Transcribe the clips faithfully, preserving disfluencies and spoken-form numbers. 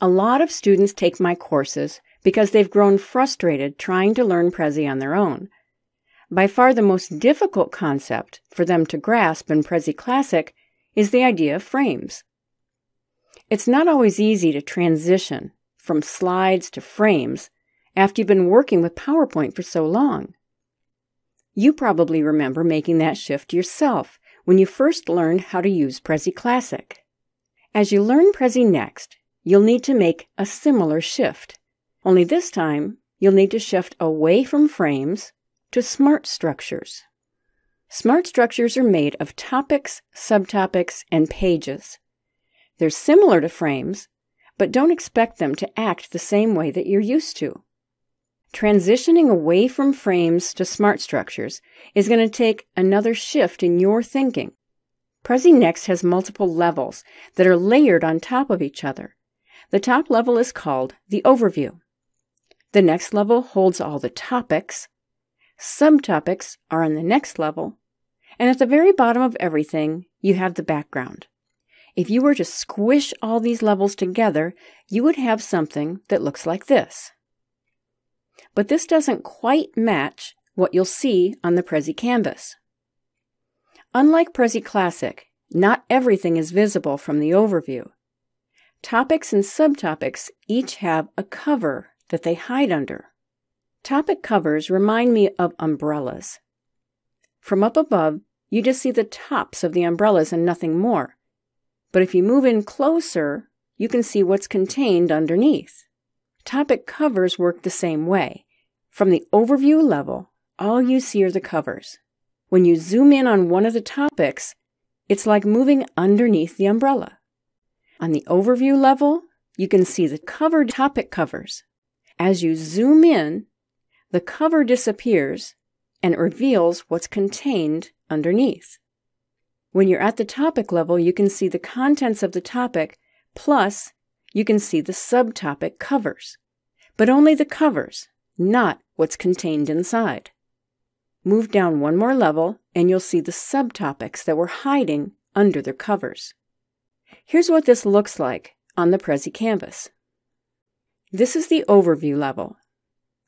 A lot of students take my courses because they've grown frustrated trying to learn Prezi on their own. By far the most difficult concept for them to grasp in Prezi Classic is the idea of frames. It's not always easy to transition from slides to frames after you've been working with PowerPoint for so long. You probably remember making that shift yourself when you first learned how to use Prezi Classic. As you learn Prezi Next, you'll need to make a similar shift, only this time you'll need to shift away from frames to smart structures. Smart structures are made of topics, subtopics, and pages. They're similar to frames, but don't expect them to act the same way that you're used to. Transitioning away from frames to smart structures is going to take another shift in your thinking. Prezi Next has multiple levels that are layered on top of each other. The top level is called the overview. The next level holds all the topics. Subtopics are on the next level, and at the very bottom of everything, you have the background. If you were to squish all these levels together, you would have something that looks like this. But this doesn't quite match what you'll see on the Prezi Canvas. Unlike Prezi Classic, not everything is visible from the overview. Topics and subtopics each have a cover that they hide under. Topic covers remind me of umbrellas. From up above, you just see the tops of the umbrellas and nothing more. But if you move in closer, you can see what's contained underneath. Topic covers work the same way. From the overview level, all you see are the covers. When you zoom in on one of the topics, it's like moving underneath the umbrella. On the overview level, you can see the covered topic covers. As you zoom in, the cover disappears and it reveals what's contained underneath. When you're at the topic level, you can see the contents of the topic, plus you can see the subtopic covers, but only the covers, not what's contained inside. Move down one more level and you'll see the subtopics that were hiding under their covers. Here's what this looks like on the Prezi Canvas. This is the overview level.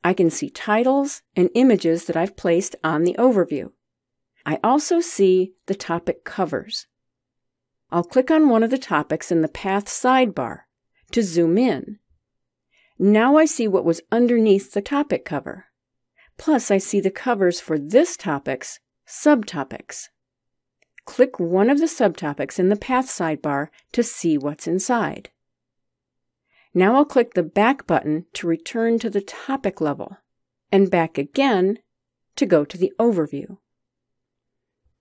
I can see titles and images that I've placed on the overview. I also see the topic covers. I'll click on one of the topics in the path sidebar to zoom in. Now I see what was underneath the topic cover. Plus I see the covers for this topic's subtopics. Click one of the subtopics in the path sidebar to see what's inside. Now I'll click the back button to return to the topic level and back again to go to the overview.